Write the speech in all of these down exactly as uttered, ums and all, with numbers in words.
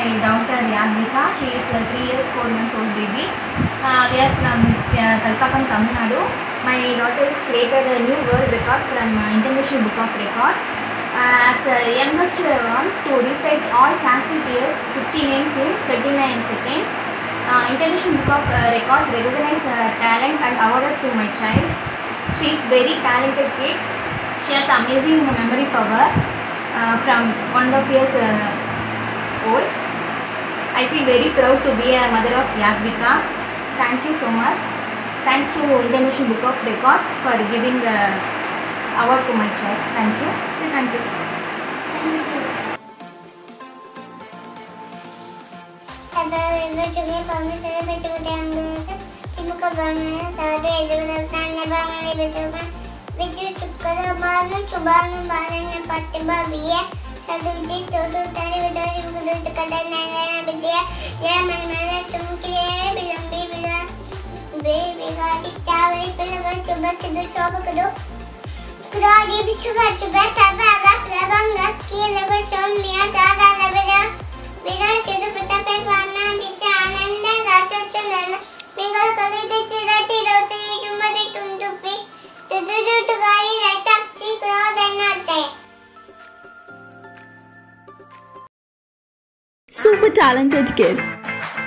my daughter Yaadvika. She is uh, three years four months old baby. Uh, we are from uh, Telangana, Tamil Nadu. My daughter has created a new world record from uh, International Book of Records. Uh, as uh, youngest one to recite all Sanskrit years sixty names in twenty-nine seconds. Uh, International Book of uh, Records recognized her talent and awarded to my child. She is very talented kid. She has amazing memory power. Uh, from one of years uh, old, I feel very proud to be a mother of Yaadvika. Thank you so much. Thanks to International Book of Records for giving the uh, award to my child. Thank you. Say thank you. Thank you. विजय चुपकर मालू चुबालू बालन ने पतिबा विया सदुजी तोदो तारी बदोरी बुदो तकदा नाना विजय ये मन मन तुम के बिलंबी बिला बे बिगाड़ी चावल पिलवा चुबा कदो चौब कदो कदा ये भी चुबा चुबा तबा रख लवंग के लगो सोम मिया दादा लबेरा बिना केदो पता पे पाना दिचा आनंद रातो चनन पिंगल कले दे चिराती रोती तुम्हारी तुम दुपी तो दो दो गाड़ी नाटक ची को देना चाहिए। Super talented kid,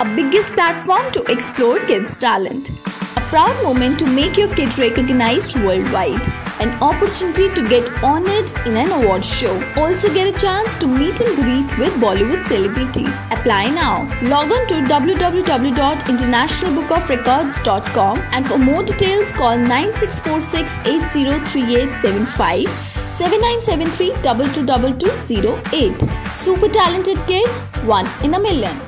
a biggest platform to explore kids' talent, a proud moment to make your kid recognized worldwide, an opportunity to get honored in an award show, also get a chance to meet and greet with Bollywood celebrity. Apply now. Log on to w w w dot international book of records dot com and for more details call nine six four six eight zero three eight seven five seven nine seven three two two two two zero eight. Super talented kid, one in a million.